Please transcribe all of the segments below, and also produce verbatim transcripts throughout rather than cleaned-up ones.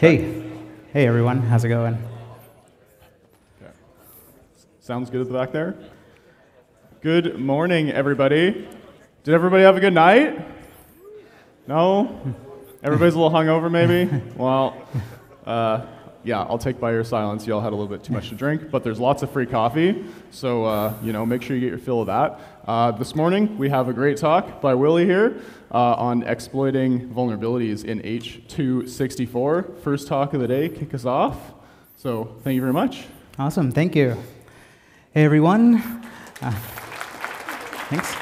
Hey, hey everyone, how's it going? Okay. Sounds good at the back there? Good morning, everybody. Did everybody have a good night? No? Everybody's a little hungover, maybe? Well, uh, yeah, I'll take by your silence. You all had a little bit too much to drink, but there's lots of free coffee, so uh, you know, make sure you get your fill of that. Uh, this morning, we have a great talk by Willy here uh, on exploiting vulnerabilities in H two sixty-four. First talk of the day, kick us off. So thank you very much. Awesome, thank you. Hey, everyone. Uh, thanks.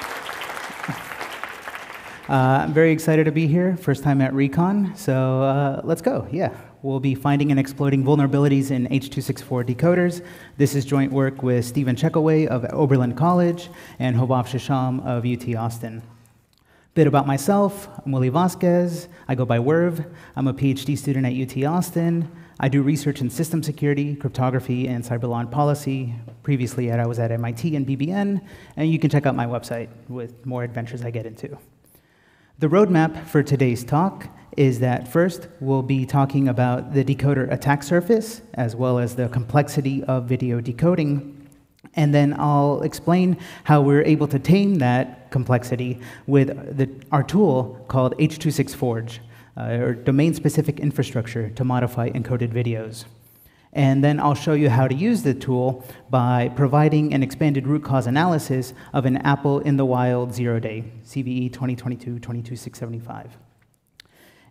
Uh, I'm very excited to be here, first time at Recon, so uh, let's go, yeah. We'll be finding and exploiting vulnerabilities in H two sixty-four decoders. This is joint work with Stephen Checkaway of Oberlin College and Hovav Shacham of U T Austin. Bit about myself, I'm Willy Vasquez. I go by Werv. I'm a PhD student at U T Austin. I do research in system security, cryptography, and cyber law and policy. Previously, I was at M I T and B B N, and you can check out my website with more adventures I get into. The roadmap for today's talk is that first, we'll be talking about the decoder attack surface, as well as the complexity of video decoding. And then I'll explain how we're able to tame that complexity with the, our tool called H two sixty-four Forge, uh, or domain-specific infrastructure to modify encoded videos. And then I'll show you how to use the tool by providing an expanded root cause analysis of an Apple in the wild zero-day, C V E twenty twenty-two dash two twenty-six seventy-five.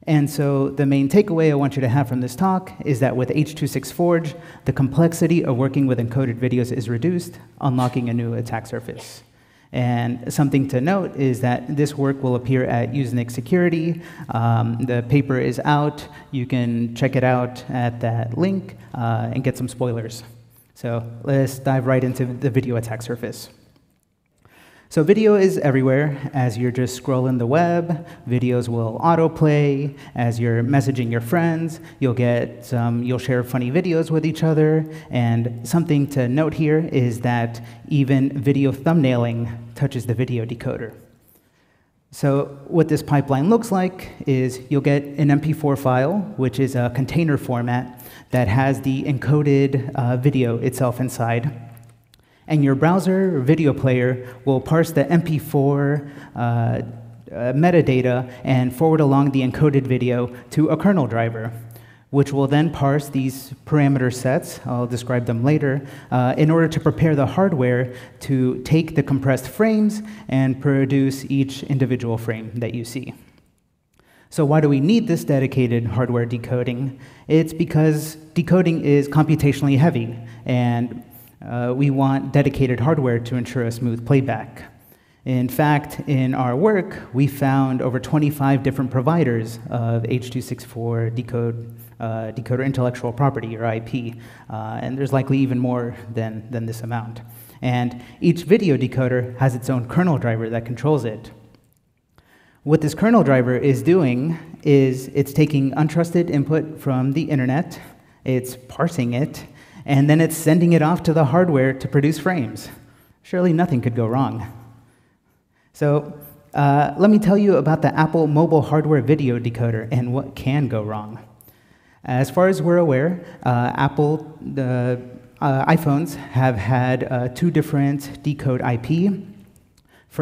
And so the main takeaway I want you to have from this talk is that with H two sixty-four Forge, the complexity of working with encoded videos is reduced, unlocking a new attack surface. And something to note is that this work will appear at USENIX Security. Um, the paper is out. You can check it out at that link uh, and get some spoilers. So let's dive right into the video attack surface. So video is everywhere. As you're just scrolling the web, videos will autoplay. As you're messaging your friends, you'll get some, you'll share funny videos with each other. And something to note here is that even video thumbnailing touches the video decoder. So what this pipeline looks like is you'll get an M P four file, which is a container format that has the encoded uh, video itself inside. And your browser or video player will parse the M P four uh, uh, metadata and forward along the encoded video to a kernel driver, which will then parse these parameter sets, I'll describe them later, uh, in order to prepare the hardware to take the compressed frames and produce each individual frame that you see. So why do we need this dedicated hardware decoding? It's because decoding is computationally heavy, and Uh, we want dedicated hardware to ensure a smooth playback. In fact, in our work, we found over twenty-five different providers of H two sixty-four decode, uh, decoder intellectual property, or I P, uh, and there's likely even more than, than this amount. And each video decoder has its own kernel driver that controls it. What this kernel driver is doing is it's taking untrusted input from the internet, it's parsing it, and then it's sending it off to the hardware to produce frames. Surely nothing could go wrong. So uh, let me tell you about the Apple mobile hardware video decoder and what can go wrong. As far as we're aware, uh, Apple the, uh, iPhones have had uh, two different decode I P.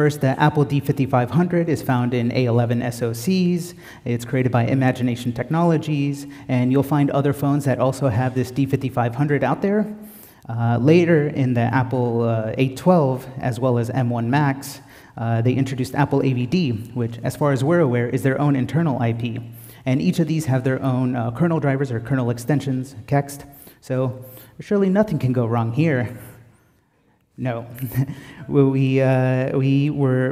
First, the Apple D fifty-five hundred is found in A eleven S O Cs. It's created by Imagination Technologies, and you'll find other phones that also have this D fifty-five hundred out there. Uh, later in the Apple uh, A twelve, as well as M one Max, uh, they introduced Apple A V D, which, as far as we're aware, is their own internal I P. And each of these have their own uh, kernel drivers or kernel extensions, KEXT. So surely nothing can go wrong here. No. we, uh, we were,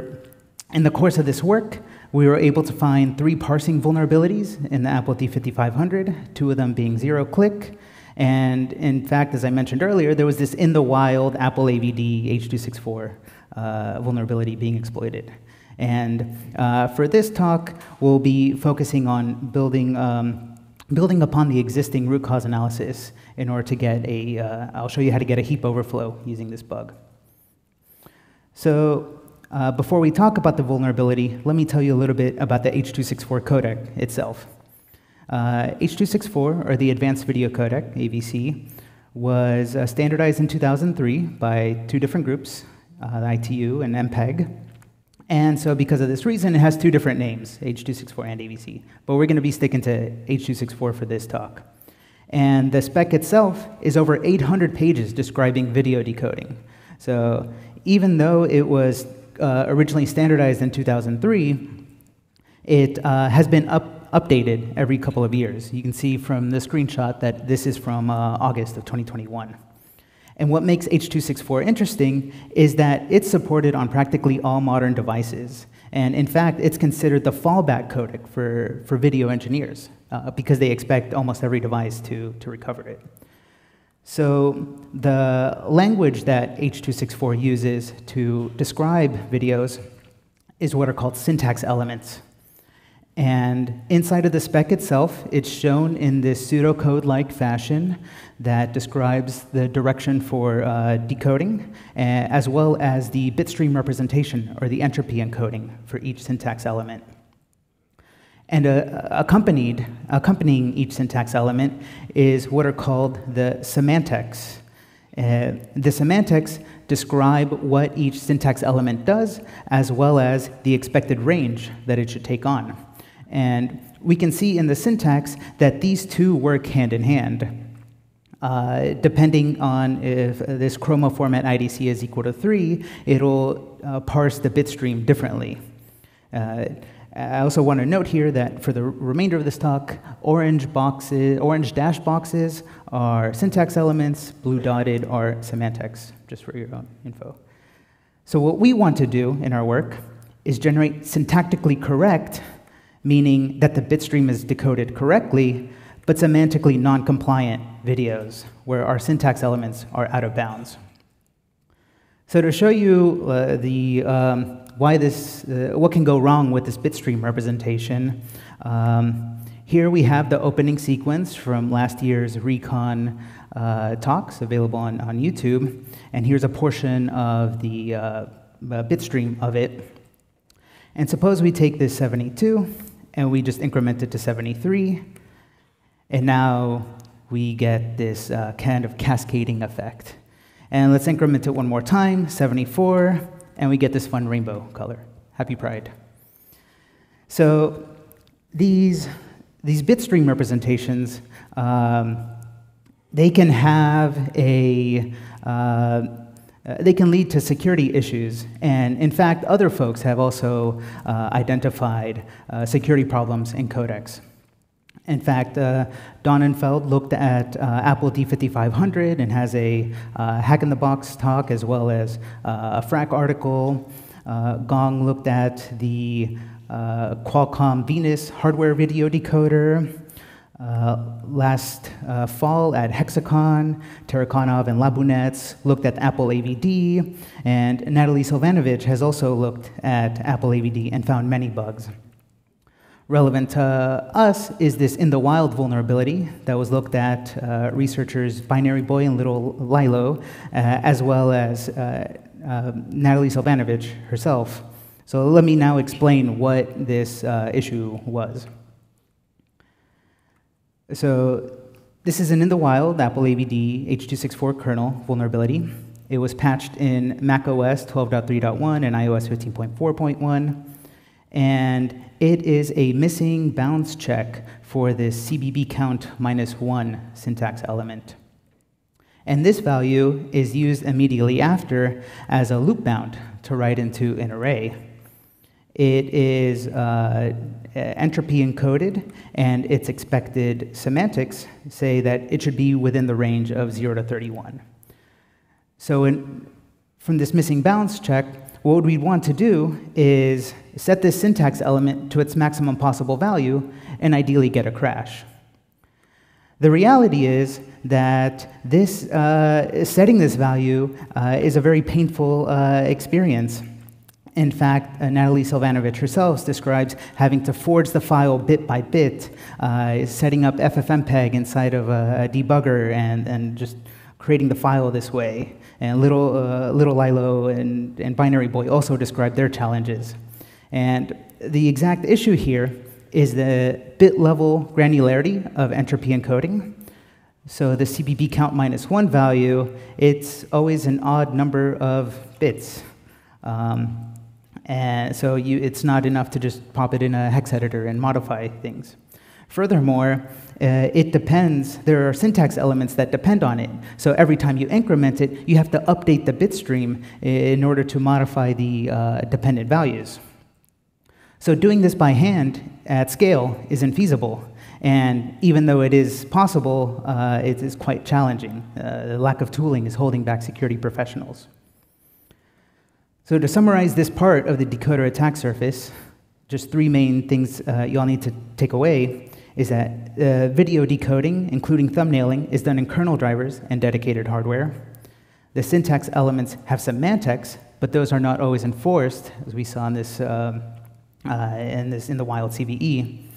in the course of this work, we were able to find three parsing vulnerabilities in the Apple D fifty-five hundred, two of them being zero-click. And in fact, as I mentioned earlier, there was this in the wild Apple A V D H two sixty-four uh, vulnerability being exploited. And uh, for this talk, we'll be focusing on building, um, building upon the existing root cause analysis in order to get a, uh, I'll show you how to get a heap overflow using this bug. So uh, before we talk about the vulnerability, let me tell you a little bit about the H two sixty-four codec itself. Uh, H two sixty-four, or the Advanced Video Codec, A V C, was uh, standardized in two thousand three by two different groups, uh, the I T U and M P E G. And so because of this reason, it has two different names, H two sixty-four and A V C. But we're going to be sticking to H two sixty-four for this talk. And the spec itself is over eight hundred pages describing video decoding. So even though it was uh, originally standardized in two thousand three, it uh, has been up updated every couple of years. You can see from the screenshot that this is from uh, August of twenty twenty-one. And what makes H two sixty-four interesting is that it's supported on practically all modern devices. And in fact, it's considered the fallback codec for, for video engineers uh, because they expect almost every device to, to recover it. So the language that H two sixty-four uses to describe videos is what are called syntax elements. And inside of the spec itself, it's shown in this pseudocode-like fashion that describes the direction for uh, decoding, uh, as well as the bitstream representation, or the entropy encoding, for each syntax element. And uh, accompanied, accompanying each syntax element is what are called the semantics. Uh, the semantics describe what each syntax element does, as well as the expected range that it should take on. And we can see in the syntax that these two work hand in hand. Uh, depending on if this chroma format I D C is equal to three, it'll uh, parse the bitstream differently. Uh, I also want to note here that for the remainder of this talk, orange boxes, orange dash boxes are syntax elements, blue dotted are semantics, just for your own info. So what we want to do in our work is generate syntactically correct, meaning that the bitstream is decoded correctly, but semantically non-compliant videos where our syntax elements are out of bounds. So to show you uh, the um, why this, uh, what can go wrong with this bitstream representation, um, here we have the opening sequence from last year's Recon uh, talks available on, on YouTube, and here's a portion of the uh, bitstream of it. And suppose we take this seventy-two, and we just increment it to seventy-three, and now we get this uh, kind of cascading effect. And let's increment it one more time, seventy-four, and we get this fun rainbow color. Happy Pride. So these, these bitstream representations, um, they can have a, uh, Uh, they can lead to security issues, and in fact, other folks have also uh, identified uh, security problems in codecs. In fact, uh, Donenfeld looked at uh, Apple D fifty-five hundred and has a uh, hack-in-the-box talk as well as uh, a F R A C article. Uh, Gong looked at the uh, Qualcomm Venus hardware video decoder. Uh, last uh, fall at Hexacon, Terakhanov and Labunets looked at Apple A V D, and Natalie Silvanovich has also looked at Apple A V D and found many bugs. Relevant to us is this in the wild vulnerability that was looked at uh, researchers Binary Boy and Little Lilo, uh, as well as uh, uh, Natalie Silvanovich herself. So let me now explain what this uh, issue was. So this is an in-the-wild Apple A V D H two sixty-four kernel vulnerability. It was patched in macOS twelve point three point one and iOS fifteen point four point one. And it is a missing bounds check for this C B B count minus one syntax element. And this value is used immediately after as a loop bound to write into an array. It is uh, entropy encoded, and its expected semantics say that it should be within the range of zero to thirty-one. So in, from this missing bounds check, what we want to do is set this syntax element to its maximum possible value and ideally get a crash. The reality is that this, uh, setting this value uh, is a very painful uh, experience. In fact, uh, Natalie Silvanovich herself describes having to forge the file bit by bit, uh, setting up F F M P E G inside of a, a debugger and, and just creating the file this way. And Little, uh, Little Lilo and, and Binary Boy also describe their challenges. And the exact issue here is the bit level granularity of entropy encoding. So the C B B count minus one value, it's always an odd number of bits. Um, and so you, it's not enough to just pop it in a hex editor and modify things. Furthermore, uh, it depends, there are syntax elements that depend on it. So every time you increment it, you have to update the bit stream in order to modify the uh, dependent values. So doing this by hand at scale is infeasible. And even though it is possible, uh, it is quite challenging. Uh, the lack of tooling is holding back security professionals. So to summarize this part of the decoder attack surface, just three main things uh, you all need to take away is that uh, video decoding, including thumbnailing, is done in kernel drivers and dedicated hardware. The syntax elements have semantics, but those are not always enforced, as we saw in this, uh, uh, in, this in the wild C V E.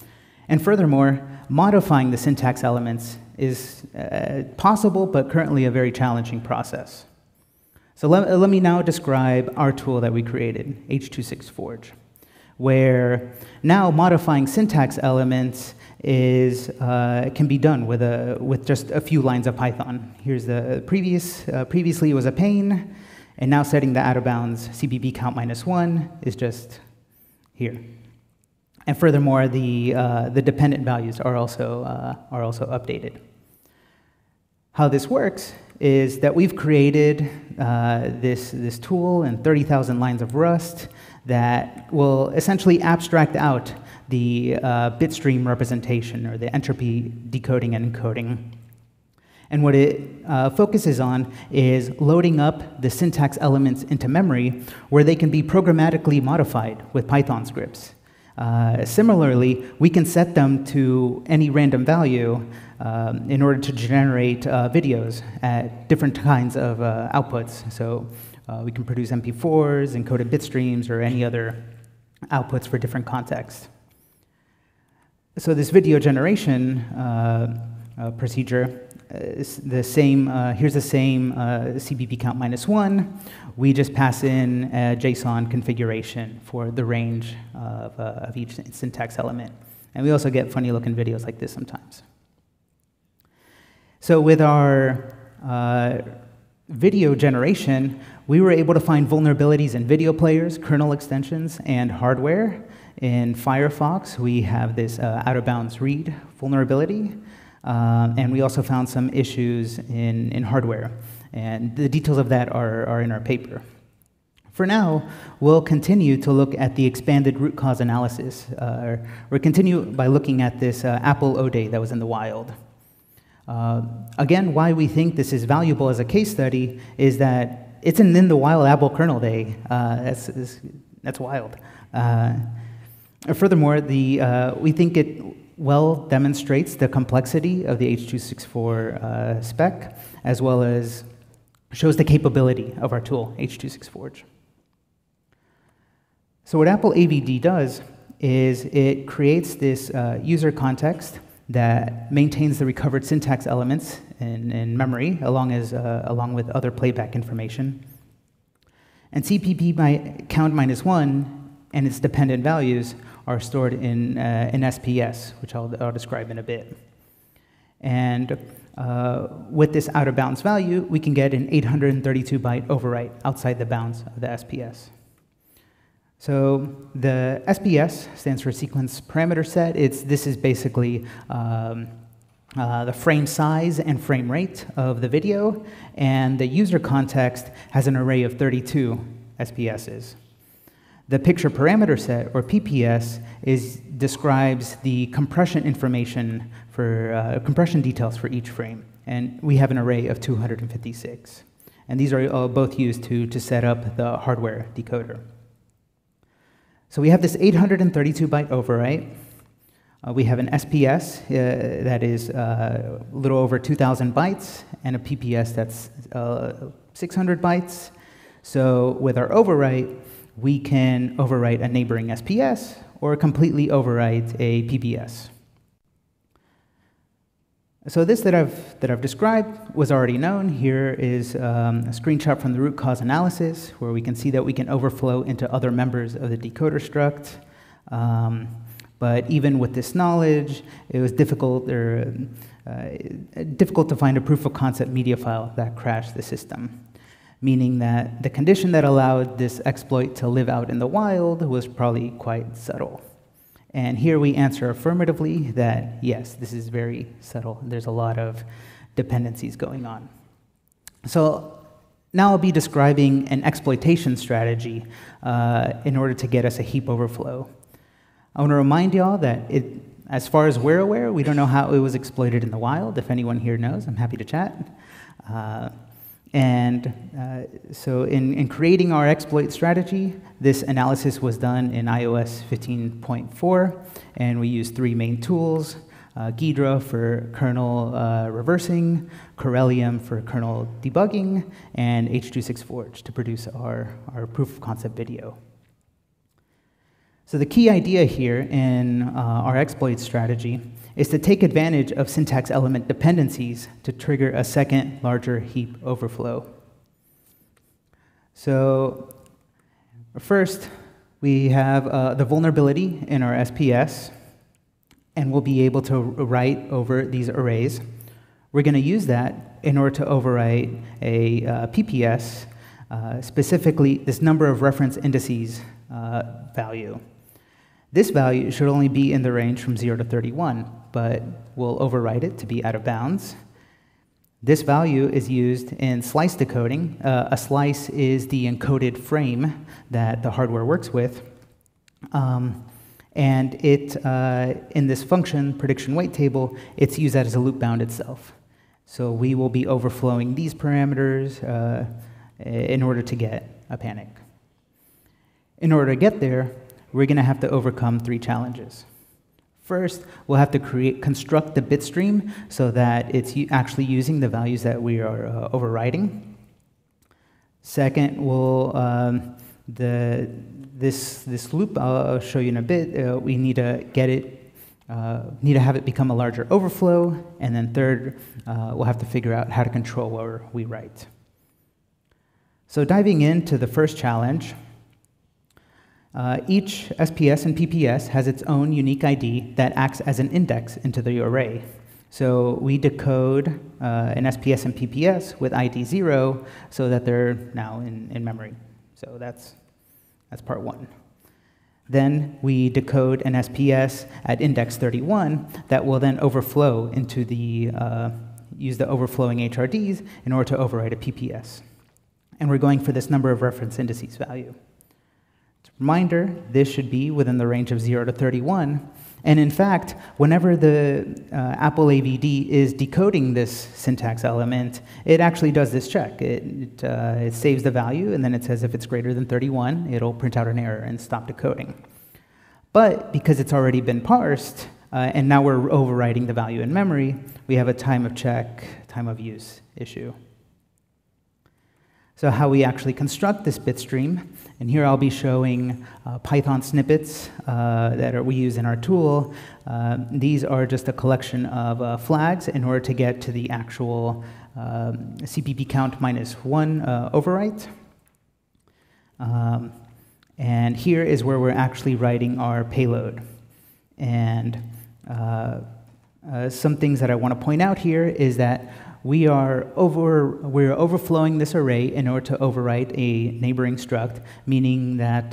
And furthermore, modifying the syntax elements is uh, possible, but currently a very challenging process. So let, let me now describe our tool that we created, H two sixty-four Forge, where now modifying syntax elements is, uh, can be done with, a, with just a few lines of Python. Here's the previous, uh, previously it was a pane, and now setting the out of bounds C B B count minus one is just here. And furthermore, the, uh, the dependent values are also, uh, are also updated. How this works is that we've created uh, this, this tool and thirty thousand lines of Rust that will essentially abstract out the uh, bitstream representation or the entropy decoding and encoding. And what it uh, focuses on is loading up the syntax elements into memory where they can be programmatically modified with Python scripts. Uh, similarly, we can set them to any random value um, in order to generate uh, videos at different kinds of uh, outputs. So uh, we can produce M P fours, encoded bit streams, or any other outputs for different contexts. So this video generation uh, uh, procedure is the same. Uh, here's the same uh, C B B count minus one. We just pass in a JSON configuration for the range of, uh, of each syntax element. And we also get funny looking videos like this sometimes. So with our uh, video generation, we were able to find vulnerabilities in video players, kernel extensions, and hardware. In Firefox, we have this uh, out of bounds read vulnerability. Uh, and we also found some issues in, in hardware. And the details of that are, are in our paper. For now, we'll continue to look at the expanded root cause analysis. Uh, we'll continue by looking at this uh, Apple O D A Y that was in the wild. Uh, again, why we think this is valuable as a case study is that it's an in the wild Apple kernel day. Uh, that's, that's wild. Uh, furthermore, the, uh, we think it well demonstrates the complexity of the H two sixty-four uh, spec, as well as shows the capability of our tool, H two sixty-four Forge. So what Apple A V D does is it creates this uh, user context that maintains the recovered syntax elements in, in memory, along, as, uh, along with other playback information. And C B B by count minus one and its dependent values are stored in uh, an S P S, which I'll, I'll describe in a bit. And uh, with this out-of-bounds value, we can get an eight hundred thirty-two byte overwrite outside the bounds of the S P S. So the S P S stands for sequence parameter set. It's, this is basically um, uh, the frame size and frame rate of the video, and the user context has an array of thirty-two S P Ss. The picture parameter set, or P P S, is, describes the compression information for uh, compression details for each frame, and we have an array of two hundred fifty-six. And these are uh, both used to, to set up the hardware decoder. So we have this eight hundred thirty-two byte overwrite. Uh, we have an S P S uh, that is uh, a little over two thousand bytes, and a P P S that's uh, six hundred bytes. So with our overwrite, we can overwrite a neighboring S P S or completely overwrite a P P S. So this that I've, that I've described was already known. Here is um, a screenshot from the root cause analysis where we can see that we can overflow into other members of the decoder struct. Um, But even with this knowledge, it was difficult, or, uh, difficult to find a proof of concept media file that crashed the system, meaning that the condition that allowed this exploit to live out in the wild was probably quite subtle. And here we answer affirmatively that, yes, this is very subtle. There's a lot of dependencies going on. So now I'll be describing an exploitation strategy uh, in order to get us a heap overflow. I want to remind y'all that it, as far as we're aware, we don't know how it was exploited in the wild. If anyone here knows, I'm happy to chat. Uh, And uh, so in, in creating our exploit strategy, this analysis was done in i O S fifteen point four, and we used three main tools, uh, Ghidra for kernel uh, reversing, Corellium for kernel debugging, and H two sixty-four Forge to produce our, our proof of concept video. So the key idea here in uh, our exploit strategy is to take advantage of syntax element dependencies to trigger a second larger heap overflow. So first, we have uh, the vulnerability in our S P S, and we'll be able to write over these arrays. We're going to use that in order to overwrite a uh, P P S, uh, specifically this number of reference indices uh, value. This value should only be in the range from zero to thirty-one, but we'll overwrite it to be out of bounds. This value is used in slice decoding. Uh, a slice is the encoded frame that the hardware works with. Um, and it, uh, in this function, prediction weight table, it's used as a loop bound itself. So we will be overflowing these parameters uh, in order to get a panic. In order to get there, we're going to have to overcome three challenges. First, we'll have to create, construct the bit stream so that it's actually using the values that we are uh, overriding. Second, we'll, um, the, this, this loop I'll show you in a bit, uh, we need to get it, uh, need to have it become a larger overflow. And then third, uh, we'll have to figure out how to control what we write. So diving into the first challenge, Uh, each S P S and P P S has its own unique I D that acts as an index into the array. So we decode uh, an S P S and P P S with I D zero so that they're now in, in memory. So that's, that's part one. Then we decode an S P S at index thirty-one that will then overflow into the, uh, use the overflowing H R Ds in order to overwrite a P P S. And we're going for this number of reference indices value. Reminder, this should be within the range of zero to thirty-one. And in fact, whenever the uh, Apple A V D is decoding this syntax element, it actually does this check. It, it, uh, it saves the value, and then it says if it's greater than thirty-one, it'll print out an error and stop decoding. But because it's already been parsed, uh, and now we're overwriting the value in memory, we have a time of check, time of use issue. So how we actually construct this bit stream, and here I'll be showing uh, Python snippets uh, that are, we use in our tool. Uh, these are just a collection of uh, flags in order to get to the actual uh, C P P count minus one uh, overwrite. Um, and here is where we're actually writing our payload. And uh, uh, some things that I want to point out here is that We are over, we're overflowing this array in order to overwrite a neighboring struct, meaning that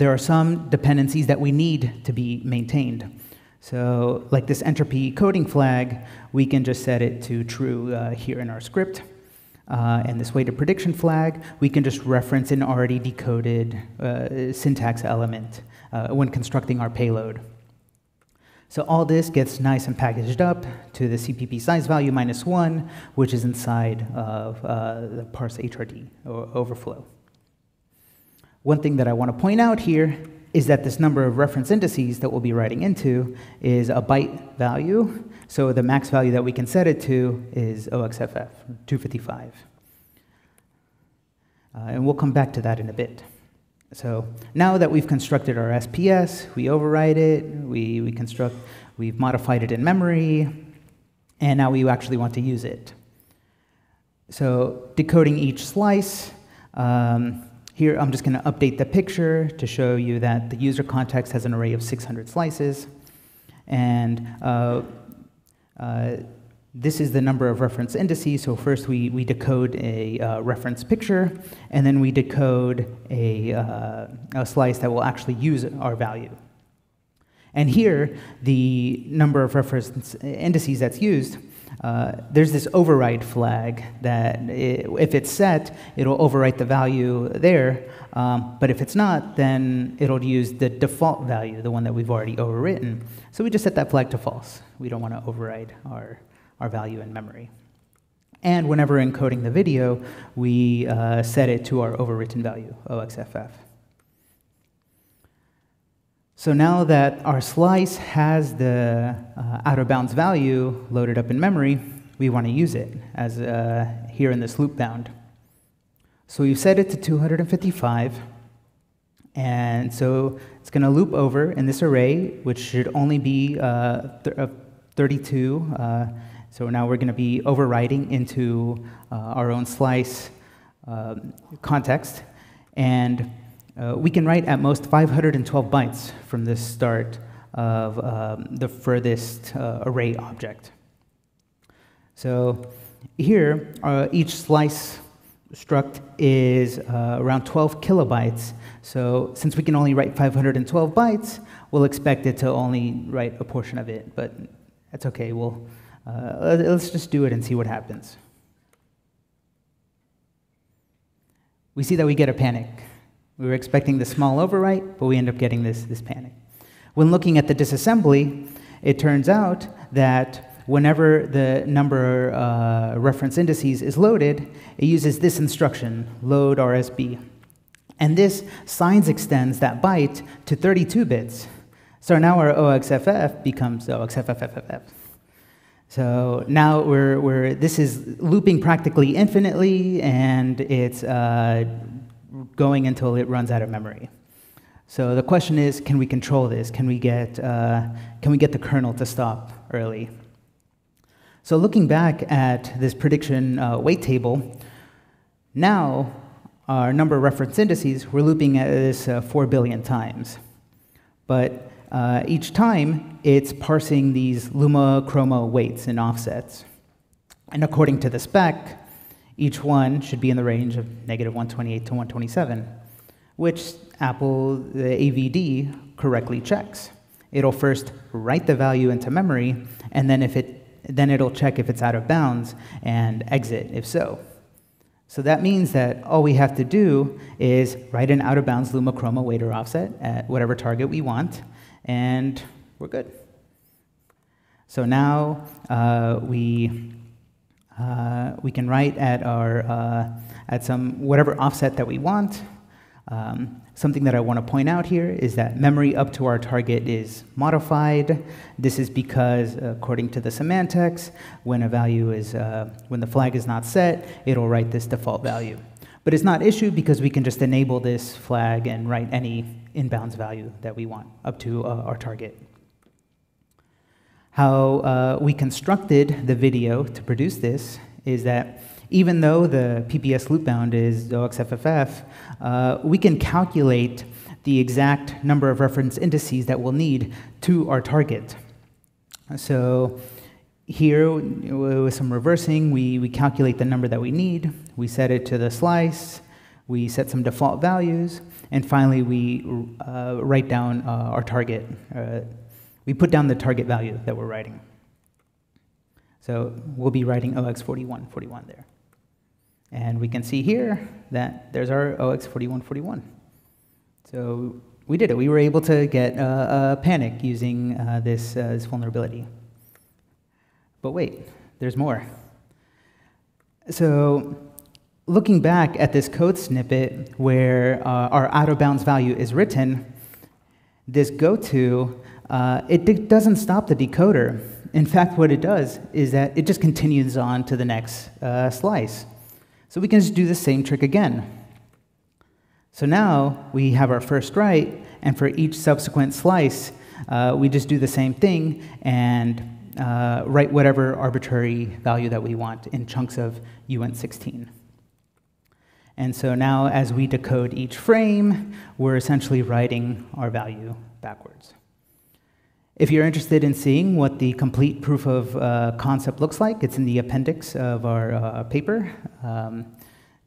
there are some dependencies that we need to be maintained. So like this entropy coding flag, we can just set it to true uh, here in our script. Uh, and this weighted prediction flag, we can just reference an already decoded uh, syntax element uh, when constructing our payload. So all this gets nice and packaged up to the C P P size value minus one, which is inside of uh, the parse H R D or overflow. One thing that I want to point out here is that this number of reference indices that we'll be writing into is a byte value. So the max value that we can set it to is O X F F, two fifty-five. Uh, and we'll come back to that in a bit. So now that we've constructed our S P S, we override it, we, we construct, we've modified it in memory, and now we actually want to use it. So decoding each slice, um, Here, I'm just going to update the picture to show you that the user context has an array of six hundred slices. And uh, uh, this is the number of reference indices. So first, we, we decode a uh, reference picture, and then we decode a, uh, a slice that will actually use our value. And here, the number of reference indices that's used, Uh, there's this override flag that it, if it's set, it'll overwrite the value there. Um, but if it's not, then it'll use the default value, the one that we've already overwritten. So we just set that flag to false. We don't want to override our, our value in memory. And whenever encoding the video, we uh, set it to our overwritten value, O X F F. So now that our slice has the uh, out-of-bounds value loaded up in memory, we want to use it as uh, here in this loop bound. So we've set it to two hundred fifty-five. And so it's going to loop over in this array, which should only be uh, thirty-two. Uh, so now we're going to be overriding into uh, our own slice uh, context. And Uh, we can write at most five hundred twelve bytes from this start of um, the furthest uh, array object. So here, uh, each slice struct is uh, around twelve kilobytes. So since we can only write five hundred twelve bytes, we'll expect it to only write a portion of it. But that's OK. We'll, uh, let's just do it and see what happens. We see that we get a panic. We were expecting this small overwrite, but we end up getting this, this panic. When looking at the disassembly, it turns out that whenever the number uh, reference indices is loaded, it uses this instruction, load R S B. And this signs extends that byte to thirty-two bits. So now our O X F F becomes O X F F F F F. So now we're, we're, this is looping practically infinitely, and it's uh, going until it runs out of memory. So the question is, can we control this? Can we get, uh, can we get the kernel to stop early? So looking back at this prediction uh, weight table, now our number of reference indices, we're looping at this uh, four billion times. But uh, each time, it's parsing these luma chroma weights and offsets. And according to the spec, each one should be in the range of negative one twenty-eight to one twenty-seven, which Apple, the A V D, correctly checks. It'll first write the value into memory, and then, if it, then it'll check if it's out of bounds and exit if so. So that means that all we have to do is write an out-of-bounds luma chroma weight or offset at whatever target we want, and we're good. So now uh, we... Uh, we can write at our uh, at some whatever offset that we want. Um, something that I want to point out here is that memory up to our target is modified. This is because, according to the semantics, when a value is uh, when the flag is not set, it'll write this default value. But it's not issued because we can just enable this flag and write any inbounds value that we want up to uh, our target. How uh, we constructed the video to produce this is that even though the P P S loop bound is O X F F F, uh, we can calculate the exact number of reference indices that we'll need to our target. So here, with some reversing, we, we calculate the number that we need. We set it to the slice. We set some default values. And finally, we uh, write down uh, our target. Uh, We put down the target value that we're writing. So we'll be writing O X forty-one forty-one there. And we can see here that there's our O X forty-one forty-one. So we did it. We were able to get uh, a panic using uh, this, uh, this vulnerability. But wait, there's more. So looking back at this code snippet where uh, our out-of-bounds value is written, this goto, Uh, it doesn't stop the decoder. In fact, what it does is that it just continues on to the next uh, slice. So we can just do the same trick again. So now we have our first write, and for each subsequent slice, uh, we just do the same thing and uh, write whatever arbitrary value that we want in chunks of U N sixteen. And so now, as we decode each frame, we're essentially writing our value backwards. If you're interested in seeing what the complete proof of uh, concept looks like, it's in the appendix of our uh, paper. Um,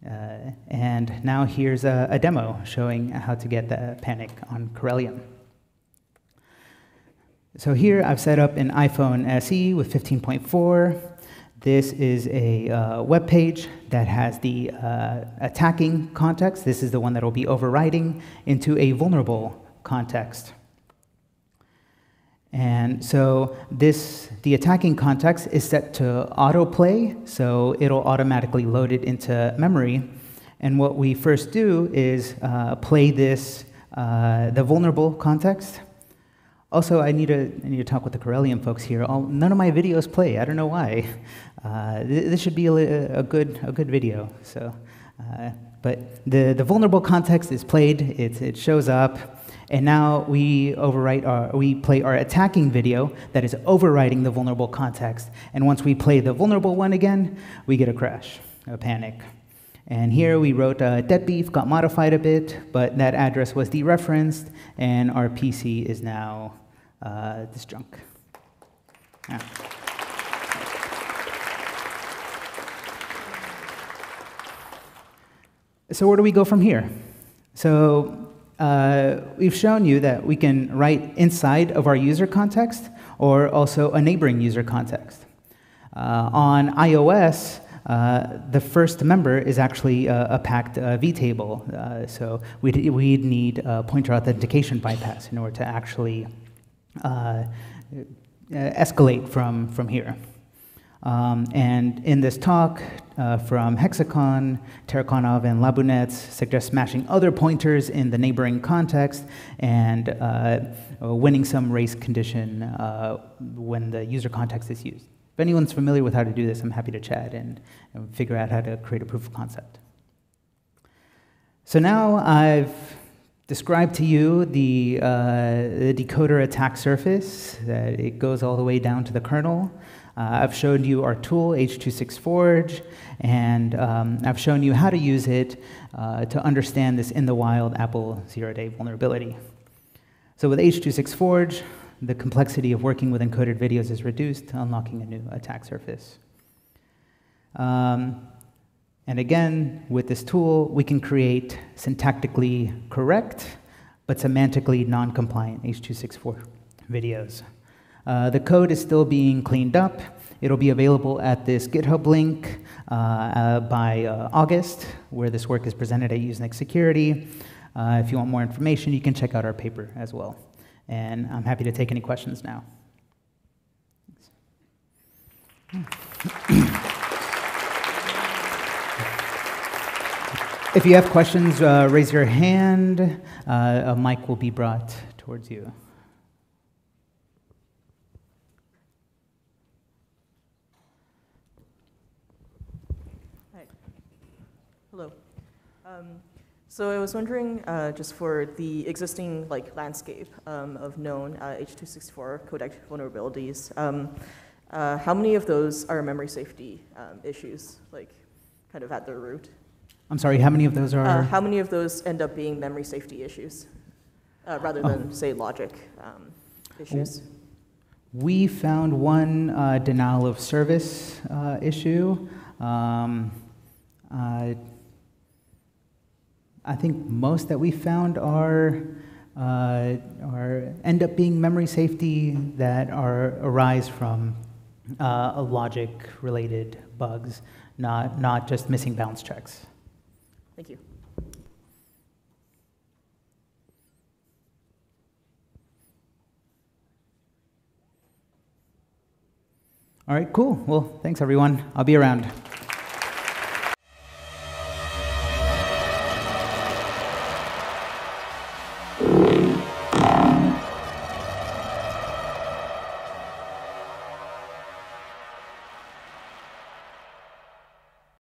uh, and now here's a, a demo showing how to get the panic on Corellium. So here I've set up an iPhone S E with fifteen point four. This is a uh, web page that has the uh, attacking context. This is the one that will be overriding into a vulnerable context. And so this, the attacking context is set to autoplay, so it'll automatically load it into memory. And what we first do is uh, play this, uh, the vulnerable context. Also, I need, to, I need to talk with the Corellium folks here. All, none of my videos play. I don't know why. Uh, th this should be a, a, good, a good video. So, uh, but the, the vulnerable context is played. It, it shows up. And now we, overwrite our, we play our attacking video that is overriding the vulnerable context. And once we play the vulnerable one again, we get a crash, a panic. And here we wrote uh, deadbeef, got modified a bit, but that address was dereferenced, and our P C is now Uh, this junk. Yeah. So where do we go from here? So uh, we've shown you that we can write inside of our user context or also a neighboring user context. Uh, on iOS, Uh, the first member is actually uh, a packed uh, vtable, uh, so we'd, we'd need a pointer authentication bypass in order to actually uh, escalate from, from here. Um, and in this talk uh, from Hexacon, Tarakanov and Labunets suggest smashing other pointers in the neighboring context and uh, winning some race condition uh, when the user context is used. If anyone's familiar with how to do this, I'm happy to chat and, and figure out how to create a proof of concept. So now I've described to you the, uh, the decoder attack surface, that it goes all the way down to the kernel. Uh, I've showed you our tool, H two six Forge, and um, I've shown you how to use it uh, to understand this in the wild Apple zero-day vulnerability. So with H two six Forge, the complexity of working with encoded videos is reduced, unlocking a new attack surface. Um, and again, with this tool, we can create syntactically correct, but semantically non-compliant H two six four videos. Uh, the code is still being cleaned up. It'll be available at this GitHub link uh, uh, by uh, August, where this work is presented at USENIX Security. Uh, if you want more information, you can check out our paper as well. And I'm happy to take any questions now. If you have questions, uh, raise your hand. Uh, a mic will be brought towards you. Hi. Hello. Um, So I was wondering, uh, just for the existing like landscape um, of known uh, H two six four codec vulnerabilities, um, uh, how many of those are memory safety um, issues, like kind of at their root? I'm sorry, how many of those are? Uh, how many of those end up being memory safety issues uh, rather than, oh. say, logic um, issues? We found one uh, denial of service uh, issue. Um, uh, I think most that we found are, uh, are end up being memory safety that are, arise from uh, logic-related bugs, not, not just missing bounce checks. Thank you. All right, cool. Well, thanks, everyone. I'll be around.